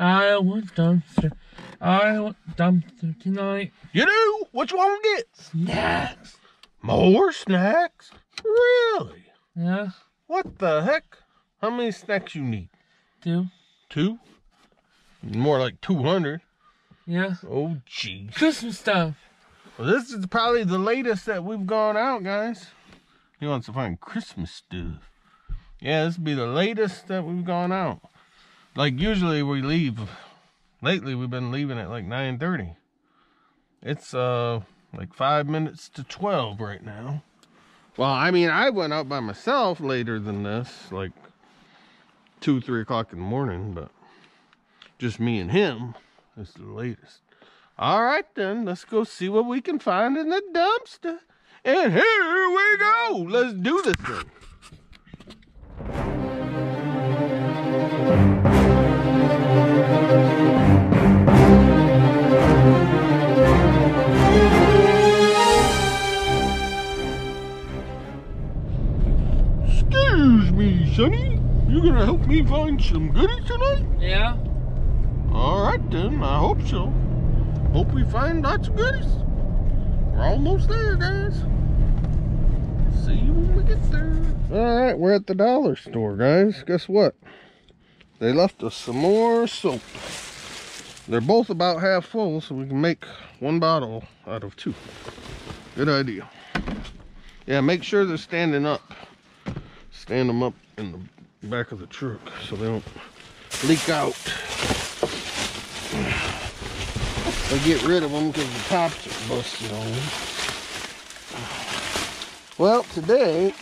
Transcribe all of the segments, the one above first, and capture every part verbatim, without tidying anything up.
I want dumpster. I want dumpster tonight. You do? What you want to get? Snacks. More snacks? Really? Yeah. What the heck? How many snacks you need? Two. Two? More like two hundred. Yeah. Oh, geez. Christmas stuff. Well, this is probably the latest that we've gone out, guys. He wants to find Christmas stuff. Yeah, this would be the latest that we've gone out. Like, usually we leave. Lately, we've been leaving at like nine thirty. It's, uh, like five minutes to twelve right now. Well, I mean, I went out by myself later than this. Like, two, three o'clock in the morning. But just me and him. It's the latest. All right, then. Let's go see what we can find in the dumpster. And here we go. Let's do this thing. Excuse me, Sonny. You gonna help me find some goodies tonight? Yeah. All right, then. I hope so. Hope we find lots of goodies. We're almost there, guys. See you when we get there. All right, we're at the dollar store, guys. Guess what? They left us some more soap. They're both about half full, so we can make one bottle out of two. Good idea. Yeah, make sure they're standing up. Stand them up in the back of the truck so they don't leak out. They get rid of them because the tops are busted on them. Well, today,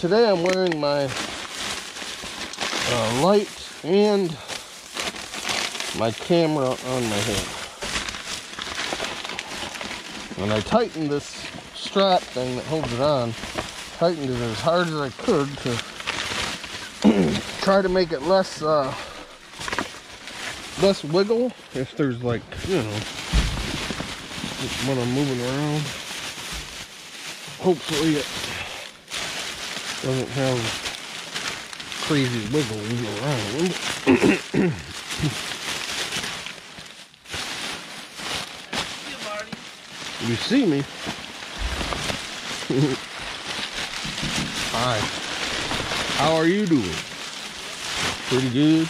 today I'm wearing my uh, light and my camera on my head. And I tightened this strap thing that holds it on, tightened it as hard as I could to try to make it less, uh, less wiggle if there's, like, you know, just when I'm moving around. Hopefully it doesn't have crazy wiggle around. You see me? Hi. How are you doing? Pretty good.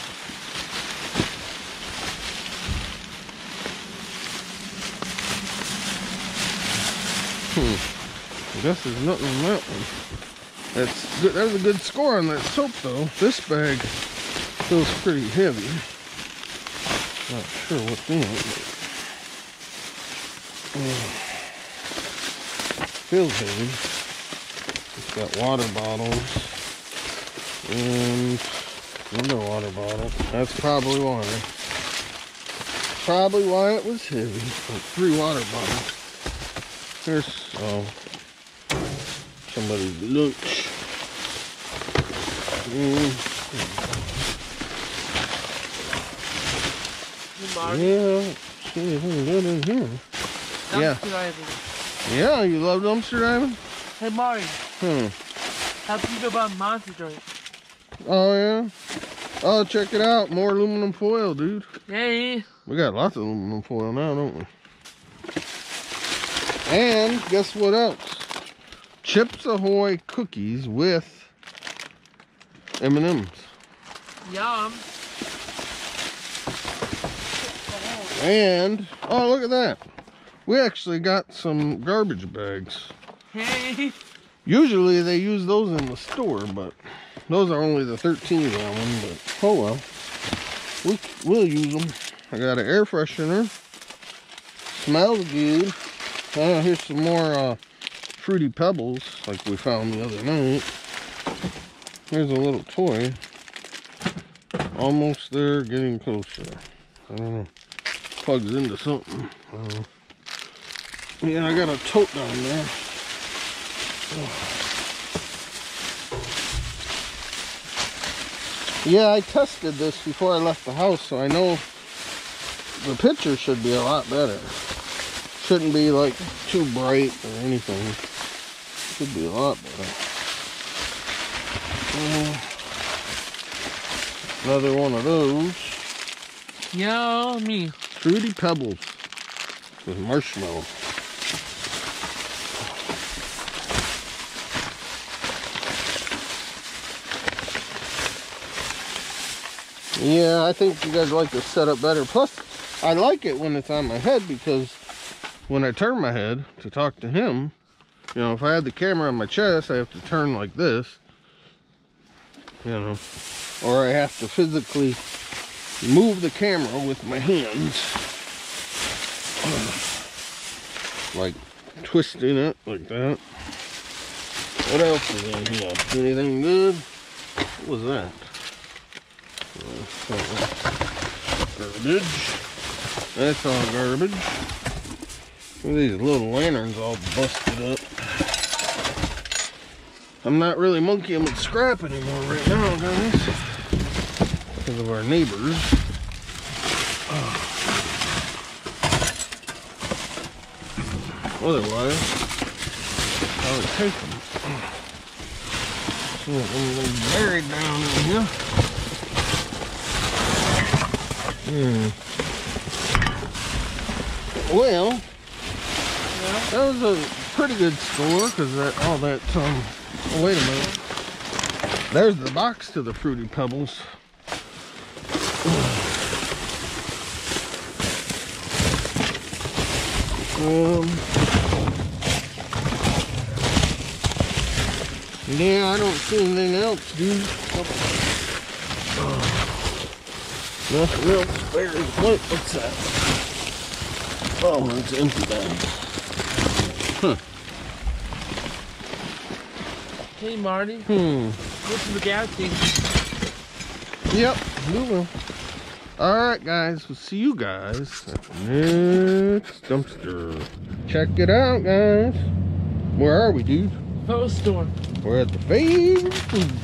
Hmm. I guess there's nothing on that one. That's good. That was a good score on that soap, though. This bag feels pretty heavy. Not sure what's in it. But, uh, feels heavy. It's got water bottles and another water bottle. That's probably water. Probably why it was heavy. Like three water bottles. There's oh, somebody's lunch. Mm. Yeah, see anything good in here. Dumpster yeah. diving. Yeah, you love dumpster diving? Hey, Marty. Hmm. How do you feel about Monster Drink? Oh, yeah? Oh, check it out. More aluminum foil, dude. Yay. We got lots of aluminum foil now, don't we? And guess what else? Chips Ahoy cookies with M and M's. Yum. And, oh, look at that. We actually got some garbage bags. Hey. Usually they use those in the store, but those are only the thirteen round one, but oh well. We, we'll use them. I got an air freshener. Smells good. Oh, here's some more uh, Fruity Pebbles, like we found the other night. Here's a little toy. Almost there, getting closer. I don't know. Plugs into something. I don't know. Yeah, I got a tote down there. Oh. Yeah, I tested this before I left the house, so I know the picture should be a lot better. Shouldn't be like too bright or anything. Should be a lot better. Uh, another one of those. Yummy. Fruity pebbles with marshmallow. Yeah, I think you guys like this setup better. Plus, I like it when it's on my head, because when I turn my head to talk to him, you know, if I had the camera on my chest, I have to turn like this, you know, or I have to physically move the camera with my hands, like twisting it like that. What else is in here? Anything good? What was that? Garbage. That's all garbage. Look at these little lanterns all busted up. I'm not really monkeying with scrap anymore right now, guys, because of our neighbors. Oh. Otherwise, I would take them. See what they're buried down in here. Hmm. Well, yeah. That was a pretty good score, because that all that um oh, wait a minute. There's the box to the Fruity Pebbles. Um Yeah, I don't see anything else, dude. Oh. Nothing else. Where is what? What's that? Oh, it's empty bag. Huh. Hey, Marty. Hmm. Go to the gas station. Yep, we will. Alright, guys. We'll see you guys at the next dumpster. Check it out, guys. Where are we, dude? Post store. We're at the favorite food.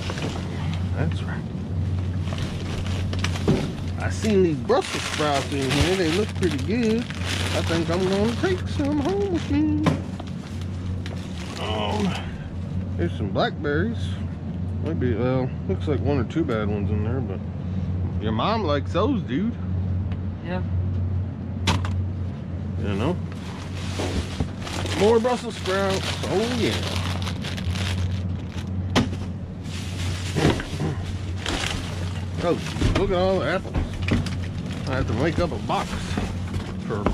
That's right. I seen these Brussels sprouts in here. They look pretty good. I think I'm going to take some home with me. Oh, there's some blackberries. Might be, well, looks like one or two bad ones in there, but your mom likes those, dude. Yeah. You know? More Brussels sprouts. Oh, yeah. Oh, look at all the apples. I have to make up a box for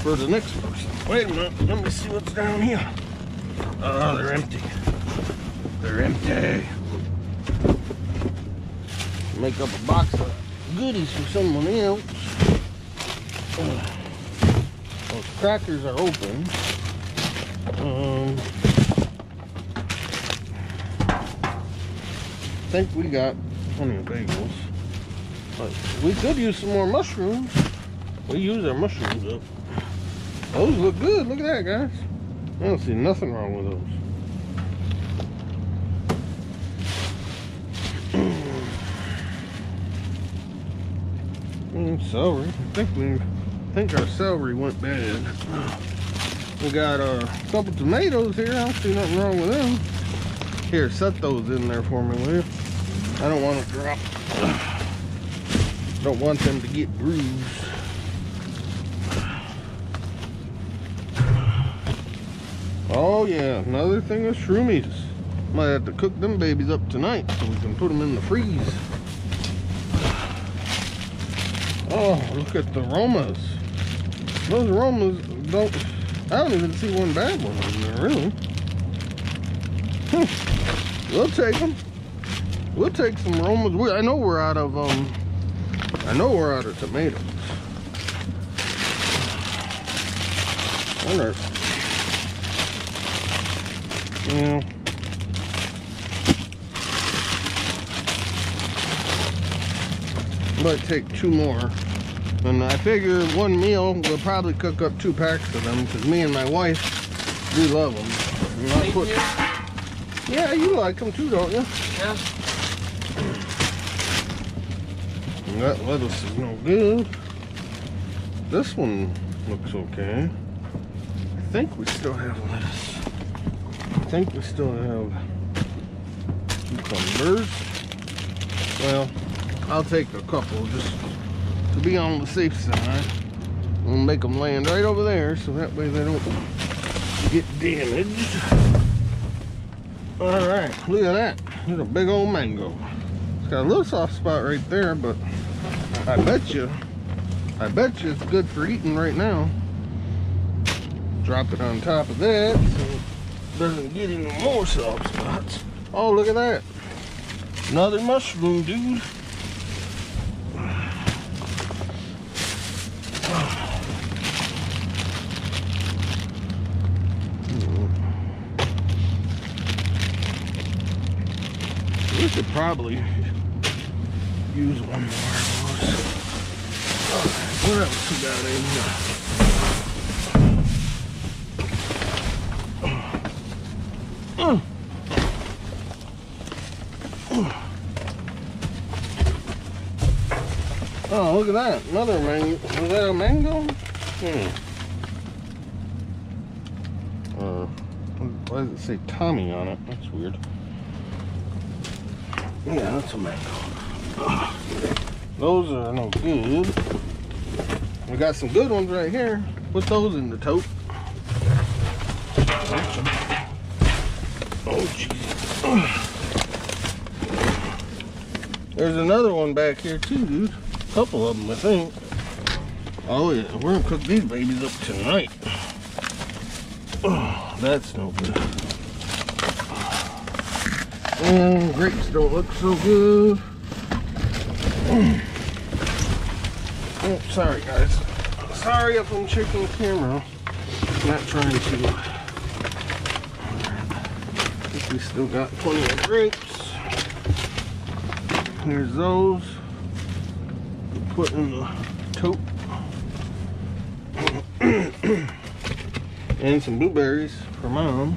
for the next person. Wait a minute, let me see what's down here. Oh, they're empty. They're empty. Make up a box of goodies for someone else. Those crackers are open. Um, I think we got plenty of bagels. But we could use some more mushrooms. We use our mushrooms up. Those look good. Look at that, guys. I don't see nothing wrong with those. And celery. I think we, I think our celery went bad. We got a couple tomatoes here. I don't see nothing wrong with them. Here, set those in there for me, will you? I don't want to drop. Don't want them to get bruised. Oh yeah, another thing of shroomies. Might have to cook them babies up tonight so we can put them in the freeze. Oh, look at the Romas. Those Romas don't. I don't even see one bad one in there, really. Hmm. We'll take them. We'll take some Romas. We, I know we're out of um I know we're out of tomatoes. I wonder. Yeah. Might take two more. And I figure one meal we'll probably cook up two packs of them, because me and my wife do love them. And I put, yeah, you like them too, don't you? Yeah. That lettuce is no good. This one looks okay. I think we still have lettuce. I think we still have cucumbers. Well, I'll take a couple just to be on the safe side, I'm gonna make them land right over there so that way they don't get damaged. All right, look at that. There's a big old mango. It's got a little soft spot right there, but I bet you, I bet you it's good for eating right now. Drop it on top of that so it doesn't get any more soft spots. Oh, look at that. Another mushroom, dude. We should probably use one more of those. What else we got in here? Oh, look at that. Another mango. Was that a mango? Hmm. Uh, why does it say Tommy on it? That's weird. Yeah, that's a mango. Those are no good. We got some good ones right here. Put those in the tote. Oh, jeez. There's another one back here too, dude. A couple of them, I think. Oh yeah, we're gonna cook these babies up tonight. Oh, that's no good. And grapes don't look so good. Oh, sorry guys. Sorry if I'm checking the camera. I'm not trying to. I think we still got plenty of grapes. Here's those. Put in the tote. And some blueberries for mom.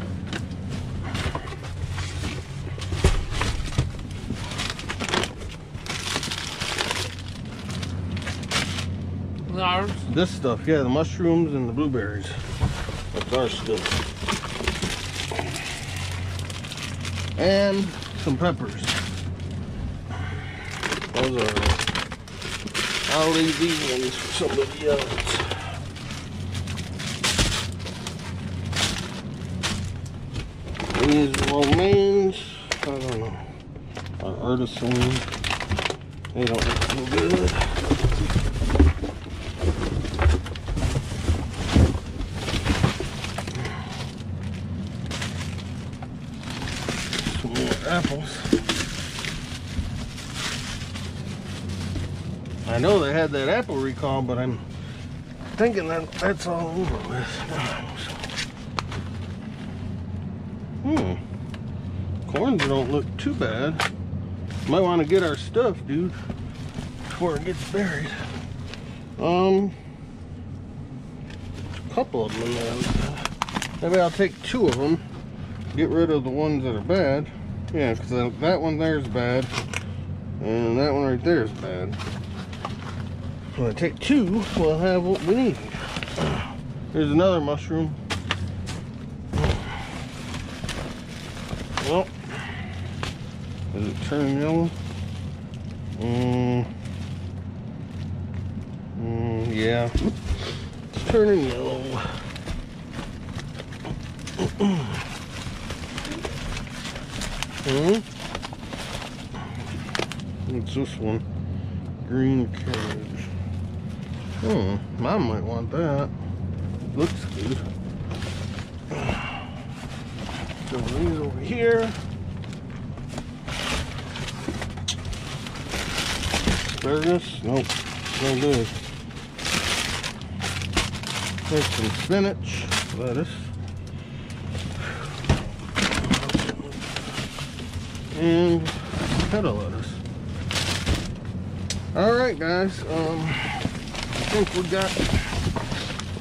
This stuff, yeah, the mushrooms and the blueberries. That's our stuff. And some peppers. Those are, I'll leave these ones for somebody else. These romaines, I don't know, are artisan. They don't look so good. Apples. I know they had that apple recall, but I'm thinking that that's all over with. Hmm. Corns don't look too bad. Might want to get our stuff, dude, before it gets buried. Um, a couple of them in there. Maybe I'll take two of them. Get rid of the ones that are bad. Yeah, because that one there is bad, and that one right there is bad. When I take two, we'll have what we need. Here's another mushroom. Well, does it turn yellow? Mm. Mm, yeah, it's turning yellow. Hmm. What's this one? Green cabbage. Hmm. Mom might want that. Looks good. So these over here. Asparagus? Nope. No good. There's some spinach, lettuce. And petal lettuce. All right guys, um I think we got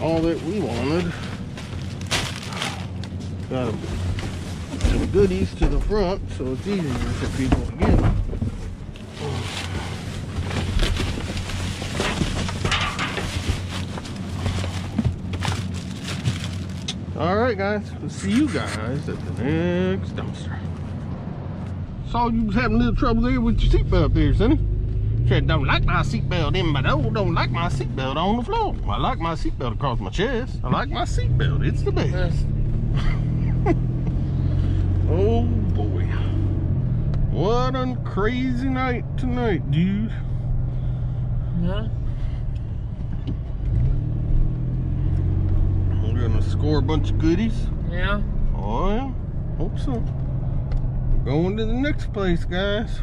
all that we wanted. Got some goodies to the front so it's easier for people to get them. All right guys, we'll see you guys at the next dumpster. Saw you was having a little trouble there with your seatbelt there, sonny. Shit, don't like my seatbelt in my door. Don't like my seatbelt on the floor. I like my seatbelt across my chest. I like my seatbelt. It's the best. Oh boy. What a crazy night tonight, dude. Yeah. We're gonna score a bunch of goodies. Yeah. Oh yeah. Hope so. We're going to the next place, guys.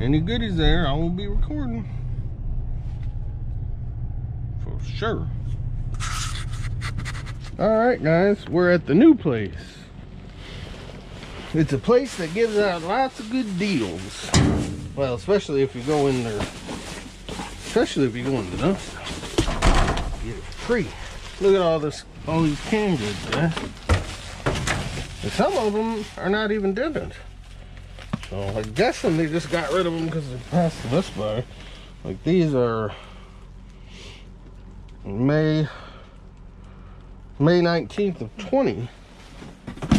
Any goodies there, I will be recording. For sure. Alright guys, we're at the new place. It's a place that gives out lots of good deals. Well, especially if you go in there. Especially if you go in the dumpster. Get it free. Look at all this, all these canned goods there. And some of them are not even dented. So I'm guessing they just got rid of them because they're passing us by. Like these are May May nineteenth of twenty.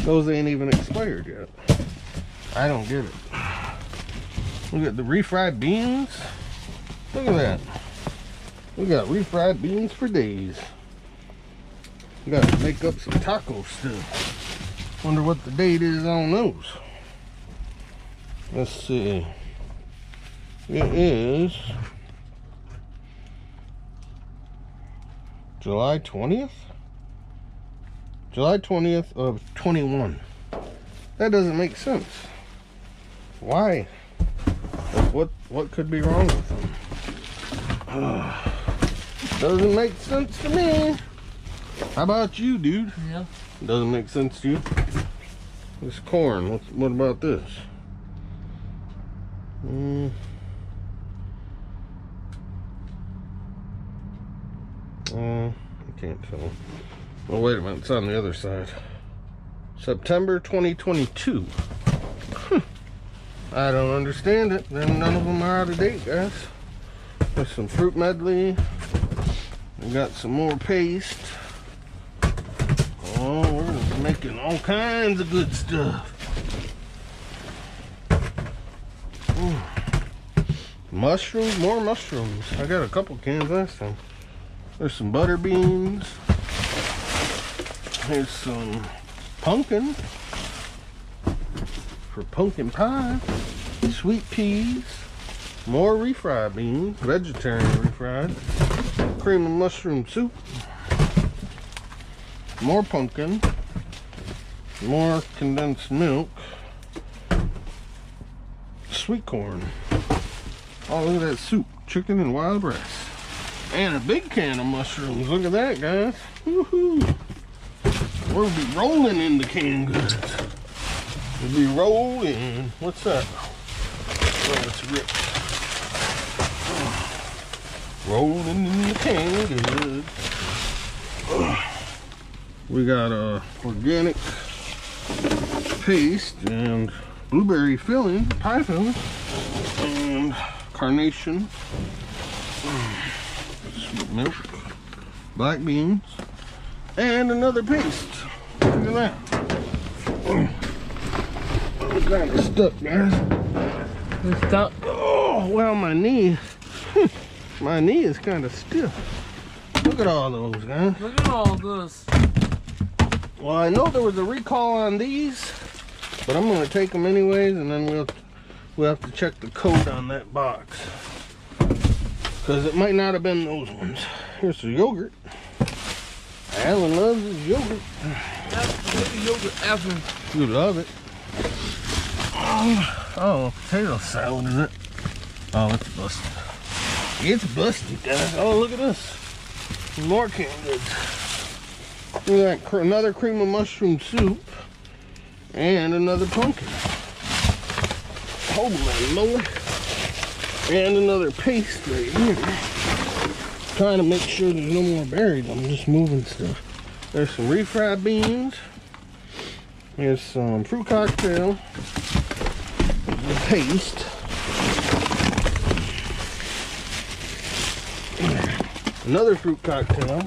Those ain't even expired yet. I don't get it. We got the refried beans. Look at that. We got refried beans for days. We gotta make up some taco stuff. Wonder what the date is on those. Let's see. It is July twentieth? July twentieth of twenty-one. That doesn't make sense. Why? What what could be wrong with them? Uh, doesn't make sense to me. How about you, dude? Yeah. Doesn't make sense to you. This corn. What, what about this? Mm. Uh, I can't tell. Well, wait a minute. It's on the other side. September twenty twenty-two. Hm. I don't understand it. Then none of them are out of date, guys. There's some fruit medley. We got some more paste. Oh, we're making all kinds of good stuff. Mushrooms, more mushrooms. I got a couple cans last time. There's some butter beans. There's some pumpkin for pumpkin pie. Sweet peas. More refried beans, vegetarian refried. Cream and mushroom soup. More pumpkin. More condensed milk. Sweet corn. Oh, look at that soup. Chicken and wild rice. And a big can of mushrooms. Look at that, guys. Woohoo. We'll be rolling in the canned goods. We'll be rolling. What's that? Oh, it's ripped. Oh. Rolling in the canned goods. Oh. We got a organic paste and blueberry filling, pie filling. And carnation, sweet milk, black beans, and another paste. Look at that. I'm kind of stuck, guys. I'm stuck. Oh, well, my knee. My knee is kind of stiff. Look at all those, guys. Look at all this. Well, I know there was a recall on these, but I'm going to take them anyways, and then we'll... we have to check the code on that box because it might not have been those ones. Here's some yogurt. Allen loves his yogurt. Absolutely yogurt, Allen. You love it. Oh, oh, potato salad is it? Oh, it's busted. It's busted, guys. Oh, look at this. More canned goods. Look at that. Another cream of mushroom soup and another pumpkin. Oh my lord. And another paste right here. I'm trying to make sure there's no more buried. I'm just moving stuff. There's some refried beans. There's some fruit cocktail. The paste. Another fruit cocktail.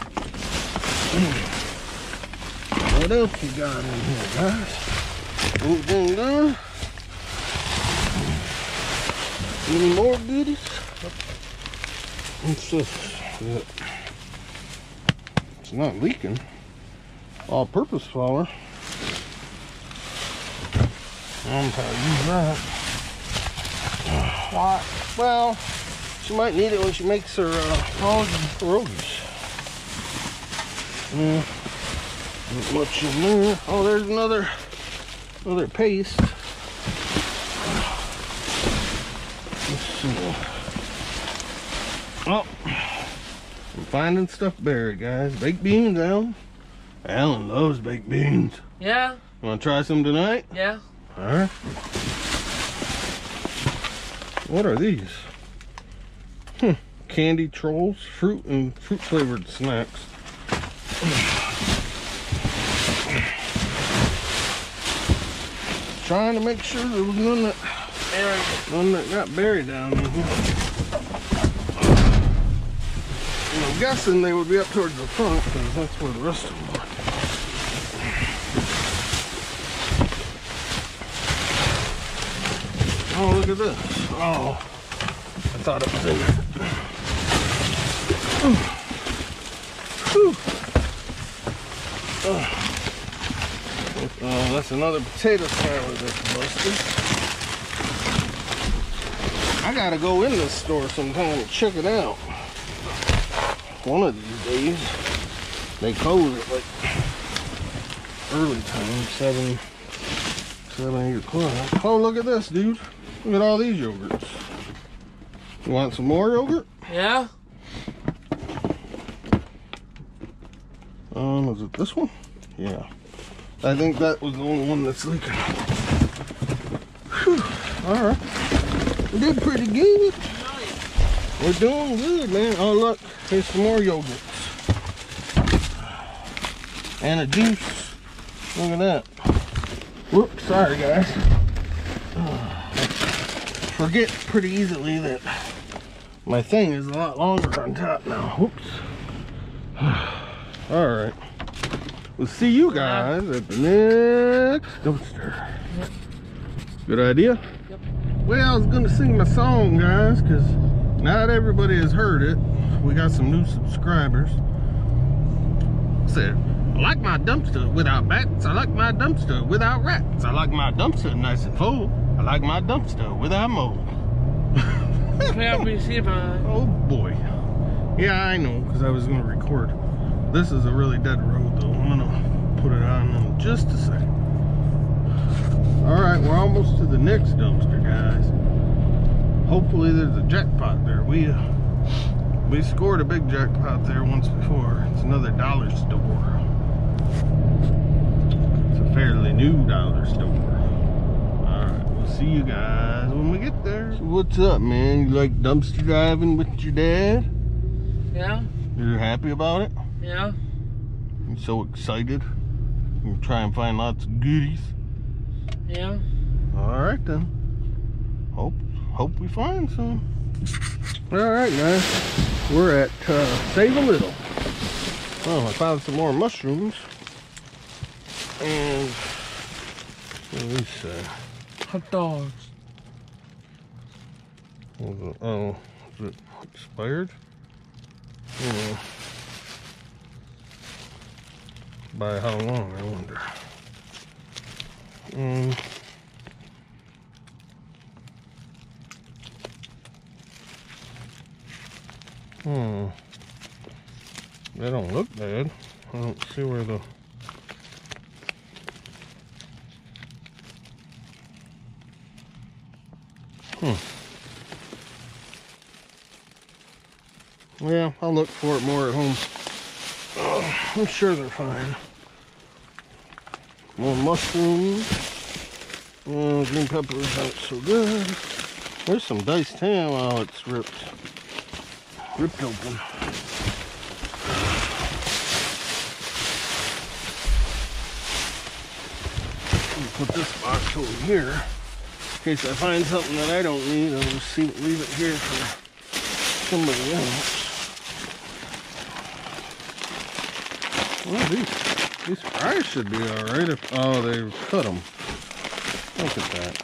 What else you got in here, guys? Boom, boom, boom. Any more goodies? What's this? It's not leaking. All-purpose flour. I'm gonna use that. What? Well, she might need it when she makes her uh, pierogies. Yeah, not much in there. Oh, there's another, another paste. Let's see. Oh, I'm finding stuff buried, guys. Baked beans, Allen. Allen loves baked beans. Yeah. You want to try some tonight? Yeah. All right. What are these? Hmm. Candy trolls, fruit and fruit flavored snacks. Trying to make sure there was none that, none that got buried down in here. And I'm guessing they would be up towards the front because that's where the rest of them are. Oh, look at this. Oh, I thought it was in there. Oh, oh, that's another potato salad that's busted. I gotta go in this store sometime and check it out. One of these days. They close at like early time, seven, seven, eight o'clock. Oh, look at this, dude. Look at all these yogurts. You want some more yogurt? Yeah. Um, is it this one? Yeah. I think that was the only one that's leaking. Whew. All right. We did pretty good. Nice. We're doing good, man. Oh, look. Here's some more yogurts. And a juice. Look at that. Whoops, sorry, guys. Forget pretty easily that my thing is a lot longer on top now. Whoops. All right. We'll see you guys at the next dumpster. Yep. Good idea? Yep. Well, I was going to sing my song, guys, because not everybody has heard it. We got some new subscribers. Said, I like my dumpster without bats. I like my dumpster without rats. I like my dumpster nice and full. I like my dumpster without mold. Oh boy. Yeah, I know, because I was going to record. This is a really dead road, though. I'm going to put it on in just a second. Alright, we're almost to the next dumpster, guys. Hopefully there's a jackpot there. We uh, we scored a big jackpot there once before. It's another dollar store. It's a fairly new dollar store. See you guys when we get there. So what's up, man? You like dumpster diving with your dad? Yeah. You're happy about it? Yeah. I'm so excited. We'll try and find lots of goodies. Yeah. Alright then. Hope hope we find some. Alright guys. We're at uh, Save a Little. Oh, I found some more mushrooms. And what do we say? Hot dogs. Oh, is it expired? Yeah. By how long, I wonder. Um, hmm. They don't look bad. I don't see where the... Hmm. Well, I'll look for it more at home. Oh, I'm sure they're fine. More mushrooms. Oh, green peppers aren't so good. There's some diced ham. Oh, it's ripped. Ripped open. Put this box over here. In case I find something that I don't need, I'll just leave it here for somebody else. Well, these, these fries should be alright if... Oh, they cut them. Look at that.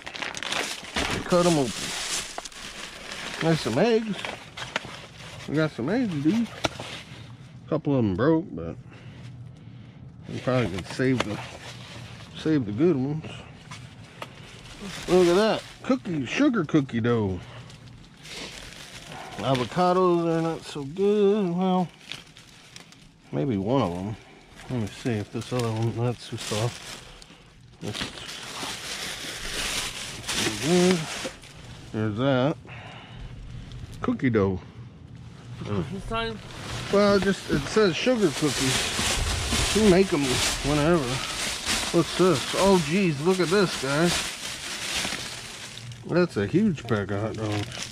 They cut them open. There's some eggs. we got some eggs to do. A couple of them broke, but we probably could save the save the good ones. Look at that cookie, sugar cookie dough. Avocados are not so good. Well, maybe one of them. Let me see if this other one, that's too soft. That's too good. There's that cookie dough. This time? Well, just it says sugar cookies. You make them whenever. What's this? Oh, geez, look at this, guys. That's a huge pack of hot dogs.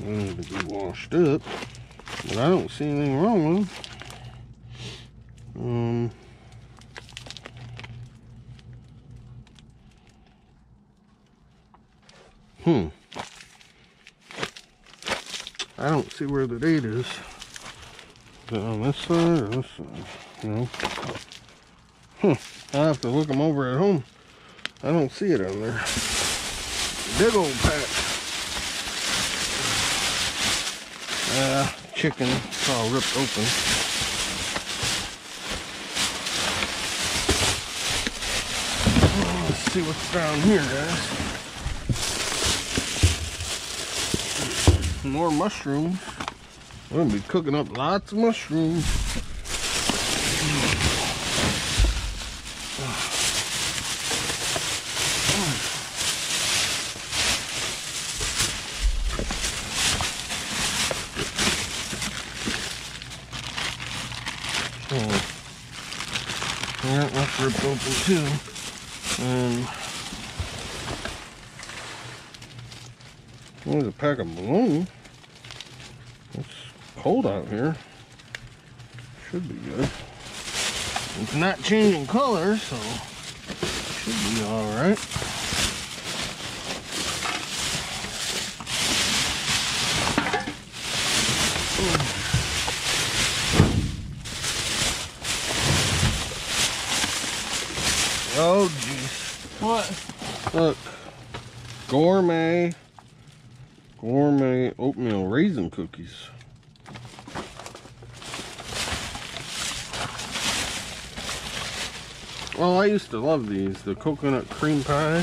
They need to be washed up, but I don't see anything wrong with them. Um, hmm. I don't see where the date is. Is it on this side or this side? No. Hmm. I'll have to look them over at home. I don't see it on there. Big old pack. Uh, chicken. It's all ripped open. Oh, let's see what's down here, guys. More mushrooms. We're gonna be cooking up lots of mushrooms. Yeah, that's ripped open too. And there's a pack of bologna. It's cold out here. Should be good. It's not changing color, so should be alright. Oh jeez. What? Look. Gourmet gourmet oatmeal raisin cookies. Well, I used to love these, the coconut cream pie.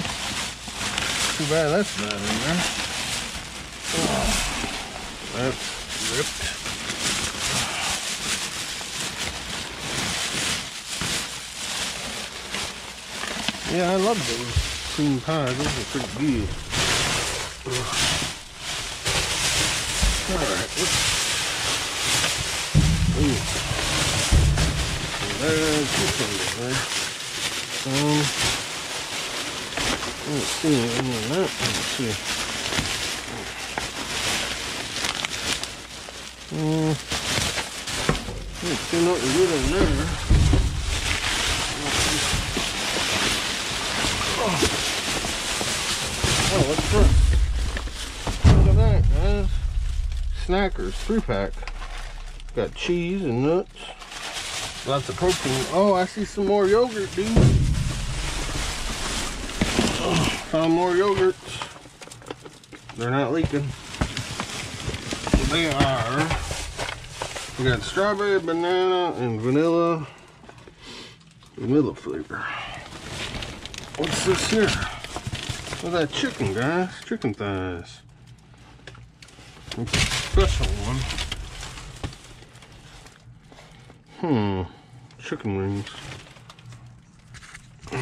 Too bad that's not in there. Oh, that's ripped. Yeah, I love those cream pies. Those are pretty good. Alright, whoops. Ooh. There's this one there. Um, let's see. I'm on that. Let's see. Um, let's see nothing good over there. Oh, what's that? Look at that, guys. Snackers, three pack. Got cheese and nuts. Lots of protein. Oh, I see some more yogurt, dude. Oh, found more yogurts. They're not leaking. They are. We got strawberry, banana, and vanilla. Vanilla flavor. What's this here? Look at that chicken, guys. Chicken thighs. It's a special one. Hmm. Chicken wings. I'm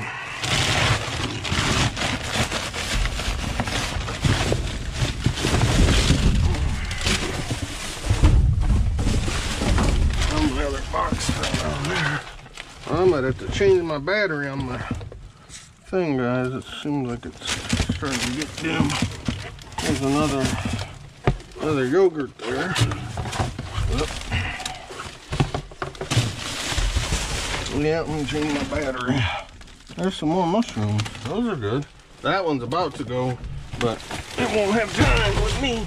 the other box down there. I might have to change my battery on my thing, guys. It seems like it's starting to get dim. There's another another yogurt there. Oop. Yeah, let me change my battery. There's some more mushrooms. Those are good. That one's about to go, but it won't have time with me.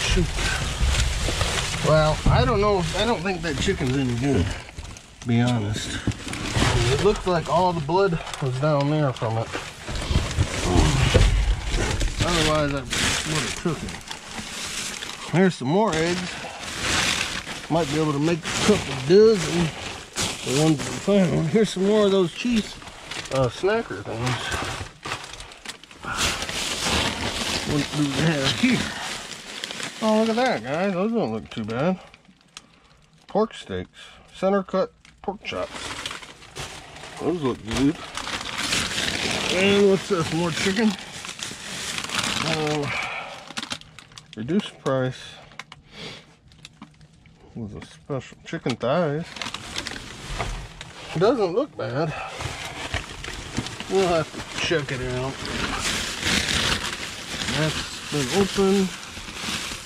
Shoot. Well, I don't know. I don't think that chicken's any good, to be honest. It looked like all the blood was down there from it. Otherwise, I What a cooking. Here's some more eggs. Might be able to make a couple dozen. The ones we found. Here's some more of those cheese uh, snacker things. What do we have here? Oh, look at that, guys. Those don't look too bad. Pork steaks. Center cut pork chops. Those look good. And what's this? More chicken. Um, reduced price. With a special chicken thighs. Doesn't look bad. We'll have to check it out. That's been open.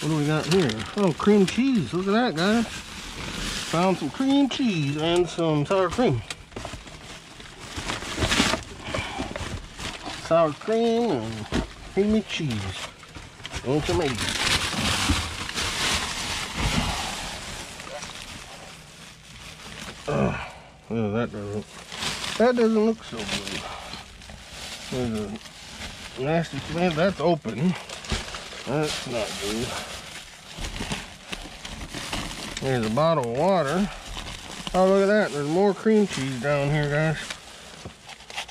What do we got here? Oh, cream cheese. Look at that, guys. Found some cream cheese and some sour cream. Sour cream and creamy cheese. And tomatoes. Oh, yeah, that doesn't, that doesn't look so good. There's a nasty plant. That's open. That's not good. There's a bottle of water. Oh, look at that. There's more cream cheese down here, guys.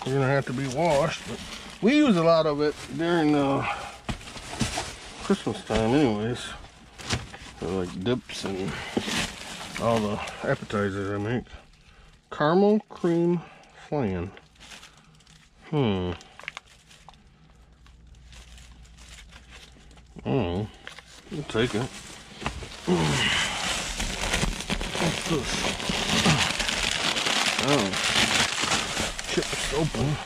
You're gonna have to be washed, but we use a lot of it during uh, Christmas time anyways. For like dips and all the appetizers I make. Caramel cream flan. Hmm. Oh, we'll take it. What's this? Oh, chips open.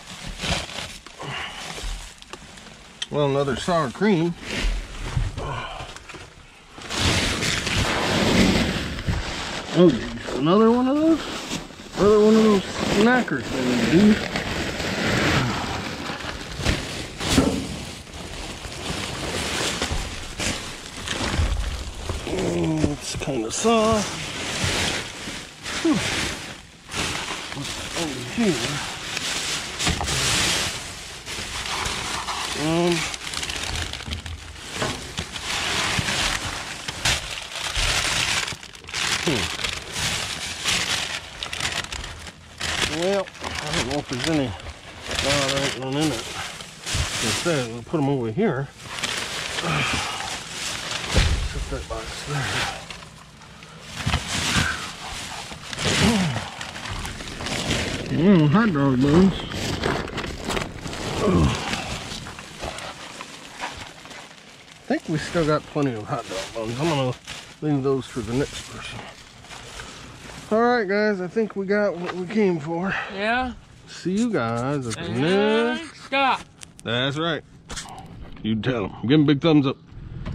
Well, another sour cream. Oh, geez. Another one of those? Another one of those snackers things, dude. Kind of soft. Whew. What's over here? Um, hmm. Well, I don't know if there's any. No, there ain't none in it. Instead, we'll put them over here. Put that box there. Mmm, hot dog buns. I think we still got plenty of hot dog buns. I'm gonna leave those for the next person. Alright guys, I think we got what we came for. Yeah. See you guys at the next stop. That's right. You tell them. Give them a big thumbs up.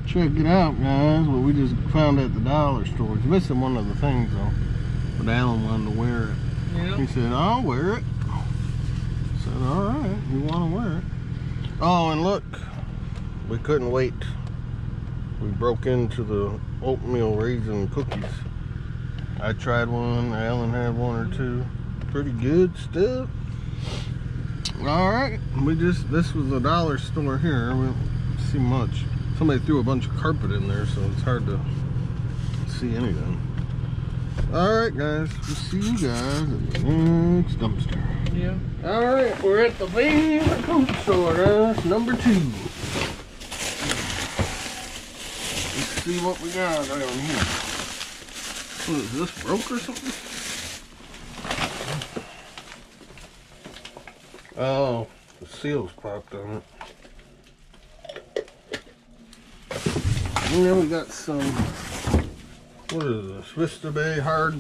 Check it out, guys. What we just found at the dollar store. It's missing one of the things though. But Allen wanted to wear it. Yep. He said, I'll wear it. I said, all right, you want to wear it. Oh, and look, we couldn't wait. We broke into the oatmeal raisin cookies. I tried one, Allen had one or two. Pretty good stuff. All right, we just, this was a dollar store here. We don't see much. Somebody threw a bunch of carpet in there, so it's hard to see anything. Alright guys, we'll see you guys at the next dumpster. Yeah. Alright, we're at the favorite coat store, guys, number two. Let's see what we got down here. What is this, broke or something? Oh, the seal's popped on it. And then we got some... What is this? Swista Bay hard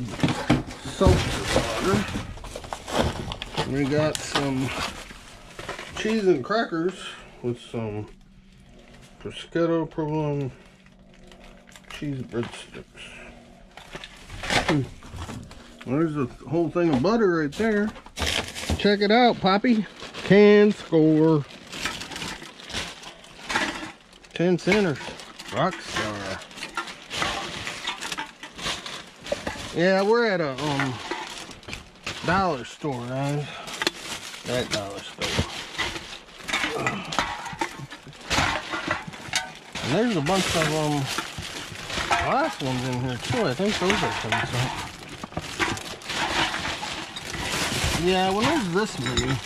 seltzer water. We got some cheese and crackers with some prosciutto provolone cheese breadsticks. Hmm. There's a whole thing of butter right there. Check it out, Poppy. Can score. ten centers. Rock star. Yeah, we're at a um, dollar store, guys. That dollar store. there's a bunch of um last ones in here too. I think those are coming. So. Yeah, when was this movie?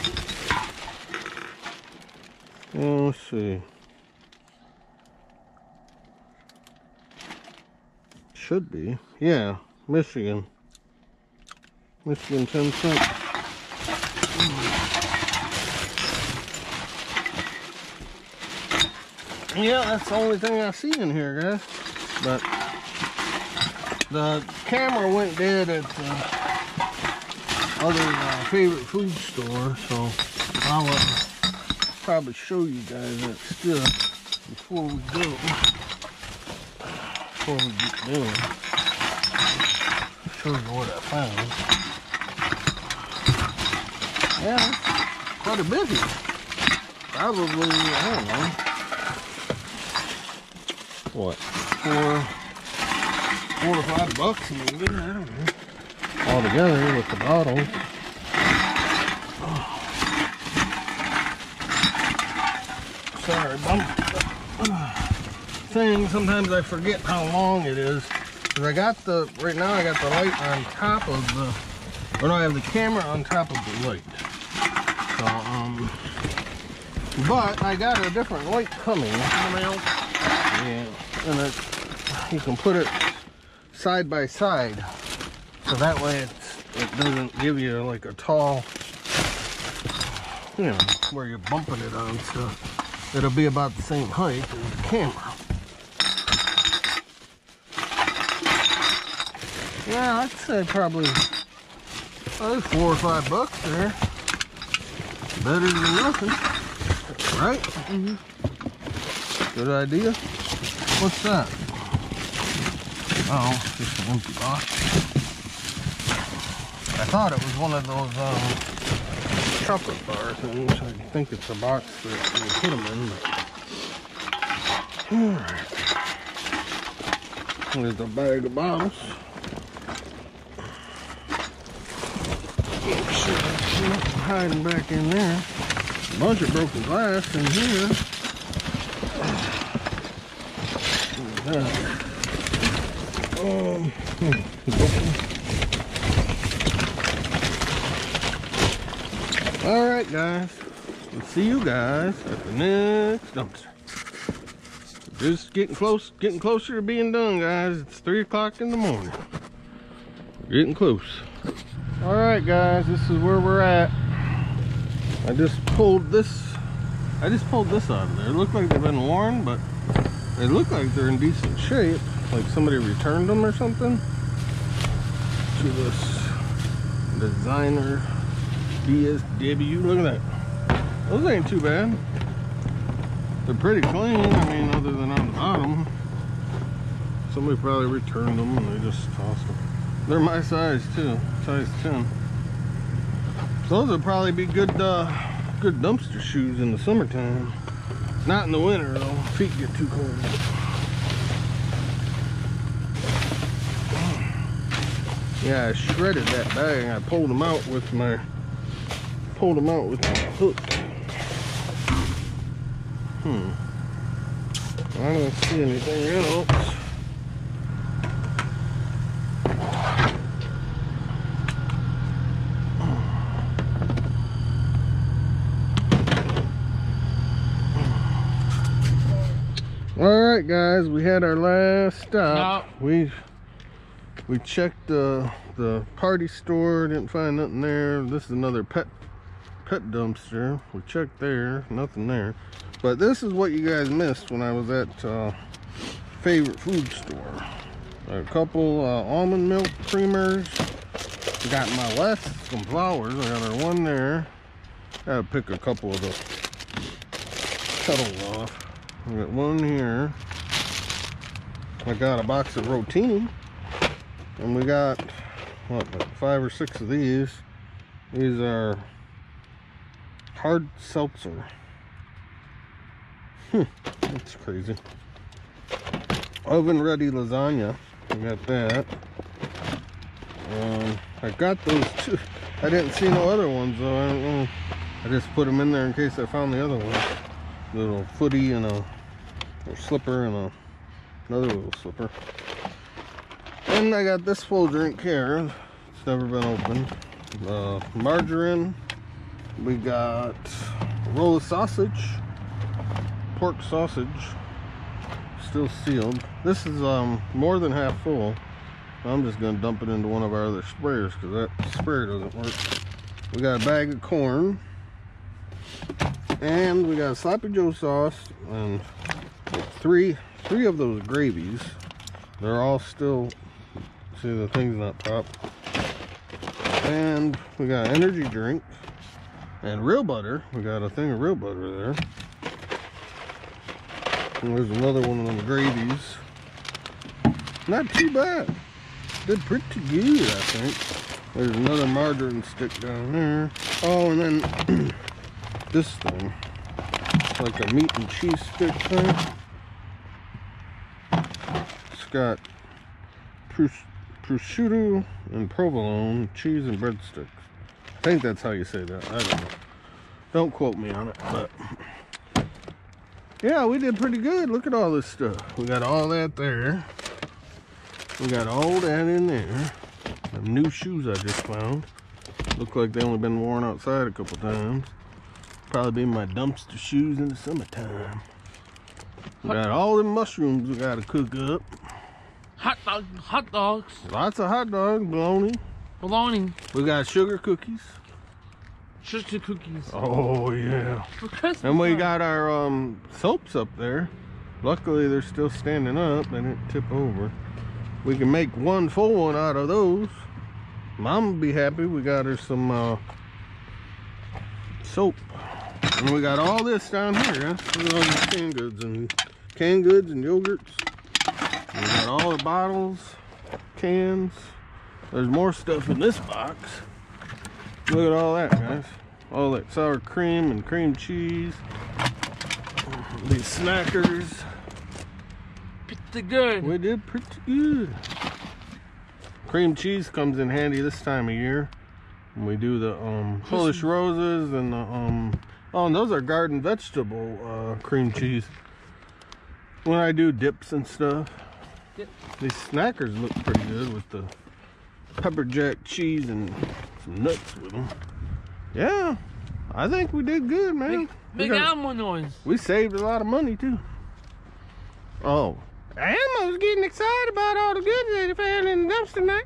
Well, let's see. Should be. Yeah, Michigan. Michigan ten cents. Yeah, that's the only thing I see in here, guys. But the camera went dead at the other uh, favorite food store, so I will probably show you guys that still before we go. Before we get going, show you what I found. Yeah, quite a bit here. Probably, I don't know. What? Four, four to five bucks maybe, I don't know. All together with the bottle. Oh. Sorry, bump. Thing, sometimes I forget how long it is. Cause I got the, right now I got the light on top of the, or no, I have the camera on top of the light. So, um, but I got a different light coming in the mail. Yeah, and it, you can put it side by side, so that way it's, it doesn't give you like a tall, you know, where you're bumping it on stuff. So it'll be about the same height as the camera. Yeah, I'd say probably oh, four or five bucks there. Better than nothing, right? Mm-hmm. Good idea. What's that? Oh, just an empty box. I thought it was one of those um, chocolate bar things. I think it's a box that you put them in. But... All right. There's a bag of bottles. Make sure there's nothing hiding back in there. A bunch of broken glass in here. Uh, um, hmm. All right, guys. We'll see you guys at the next dumpster. Just getting close, getting closer to being done, guys. It's three o'clock in the morning. We're getting close. All right, guys. This is where we're at. I just pulled this. I just pulled this out of there. It looked like they've been worn, but. They look like they're in decent shape, like somebody returned them or something to this designer D S W. Look at that. Those ain't too bad. They're pretty clean. I mean, other than on the bottom, somebody probably returned them and they just tossed them. They're my size too, size ten. So those would probably be good, uh, good dumpster shoes in the summertime. Not in the winter though, feet get too cold. Yeah, I shredded that bag. I pulled them out with my pulled them out with my hook. Hmm. I don't see anything else. Alright guys, we had our last stop. Nope. We we checked the the party store, didn't find nothing there. This is another pet pet dumpster. We checked there, nothing there. But this is what you guys missed when I was at uh, favorite food store. A couple uh, almond milk creamers. Got my last some flowers. I got our one there. Gotta pick a couple of the petals off. I got one here. I got a box of Rotini, and we got what, like five or six of these. These are hard seltzer. Hmm, that's crazy. Oven ready lasagna. I got that. Um, I got those two. I didn't see no other ones though. I don't know. I just put them in there in case I found the other one. Little footy and a little slipper and a, another little slipper. And I got this full drink here. It's never been opened. The margarine. We got a roll of sausage. Pork sausage. Still sealed. This is um more than half full. I'm just going to dump it into one of our other sprayers because that sprayer doesn't work. We got a bag of corn. And we got Sloppy Joe sauce. And three three of those gravies. They're all still... See, the thing's not popped. And we got an energy drink. And real butter. We got a thing of real butter there. And there's another one of them gravies. Not too bad. Did pretty good, I think. There's another margarine stick down there. Oh, and then this thing. It's like a meat and cheese stick thing. It's got prus prosciutto and provolone, cheese and breadsticks. I think that's how you say that. I don't know. Don't quote me on it, but... Yeah, we did pretty good. Look at all this stuff. We got all that there. We got all that in there. The new shoes I just found. Look like they only been worn outside a couple times. Probably be my dumpster shoes in the summertime. We got all the mushrooms we gotta cook up. Hot dog, hot dogs. Lots of hot dogs, bologna. Bologna. We got sugar cookies. Sugar cookies. Oh yeah. For Christmas. And we got our um, soaps up there. Luckily they're still standing up. They didn't tip over. We can make one full one out of those. Mom will be happy. We got her some uh, soap. And we got all this down here. Huh? Look at all these canned goods and canned goods and yogurts. We got all the bottles, cans. There's more stuff in this box. Look at all that, guys. All that sour cream and cream cheese. These snackers. Pretty good. We did pretty good. Cream cheese comes in handy this time of year. And we do the um, Polish roses and the um, oh, and those are garden vegetable uh, cream cheese. When I do dips and stuff, dip. These snackers look pretty good with the pepper jack cheese and some nuts with them. Yeah, I think we did good, man. Big, big animal noise. We saved a lot of money too. Oh. I was getting excited about all the goods that he found in the dumpster tonight.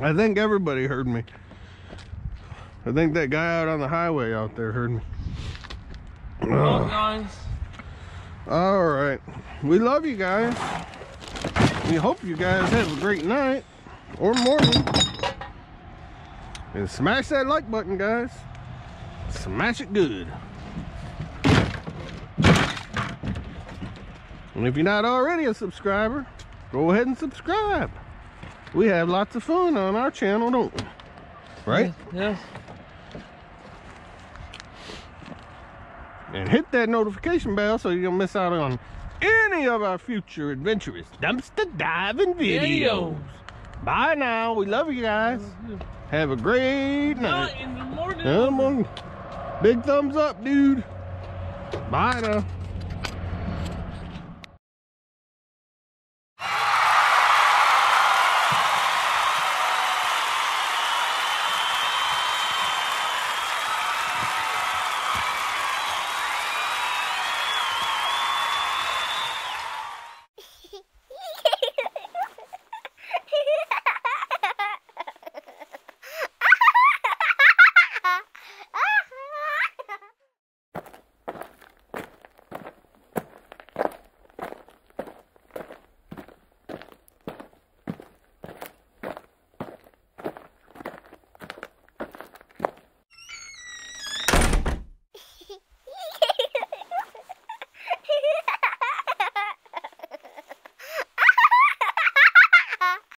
I think everybody heard me. I think that guy out on the highway out there heard me. Well, guys. All right. We love you guys. We hope you guys have a great night or morning. And smash that like button, guys. Smash it good. And if you're not already a subscriber, go ahead and subscribe. We have lots of fun on our channel, don't we? Right? Yes. yes. And hit that notification bell so you don't miss out on any of our future adventurous dumpster diving videos. videos. Bye now. We love you guys. Have a great night. Not in the morning. Big thumbs up, dude. Bye now.